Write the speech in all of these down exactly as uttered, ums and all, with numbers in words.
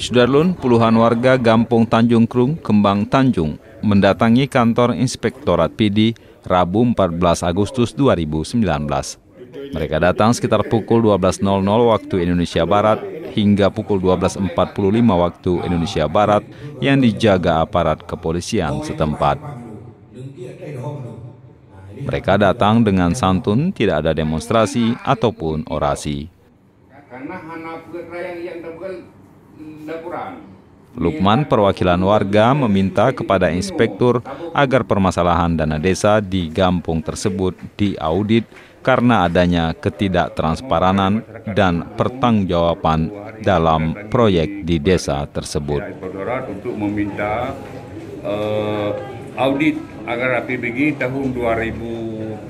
Sudarlun, puluhan warga Gampong Tanjung Krueng, Kembang Tanjung mendatangi kantor Inspektorat Pidie Rabu empat belas Agustus dua ribu sembilan belas. Mereka datang sekitar pukul dua belas nol nol waktu Indonesia Barat hingga pukul dua belas empat puluh lima waktu Indonesia Barat yang dijaga aparat kepolisian setempat. Mereka datang dengan santun, tidak ada demonstrasi ataupun orasi. Lukman, perwakilan warga, meminta kepada inspektur agar permasalahan dana desa di kampung tersebut diaudit karena adanya ketidaktransparanan dan pertanggungjawaban dalam proyek di desa tersebut. Untuk meminta uh, audit agar A P B G tahun dua ribu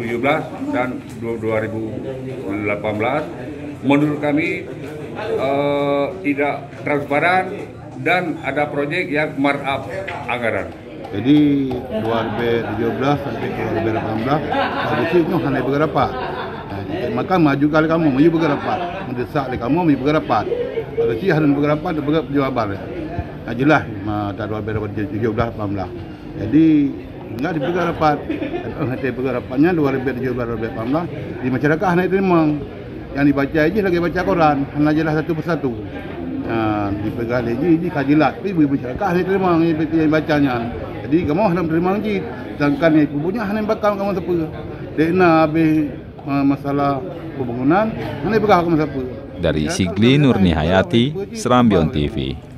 tujuh belas dan dua ribu delapan belas menurut kami uh, tidak transparan dan ada proyek yang markup anggaran. Jadi dua ribu tujuh belas sampai dua ribu delapan belas Agustus itu hanya berapa? Maka maju kali kamu maju berapa? Mendesak kamu maju berapa? Agustus hanya berapa? Berapa jawaban? Nah, jelas pada dua ribu tujuh belas dua ribu delapan belas. Jadi enggak dibuka rapat. Hanya berapanya dua ribu tujuh belas dua ribu delapan belas di masyarakat hanya itu memang yang dibaca aja lagi baca koran, hanya jelas satu persatu. Nah, di pegang lagi ini kajilat tapi masyarakat hanya terima yang bacanya. Jadi kamu hendak terima lagi sedangkan yang punya hanya bakal kamu siapa dekna habis masalah pembangunan hanya bakal kamu siapa. Dari Sigli, Nurni Hayati, Serambion T V.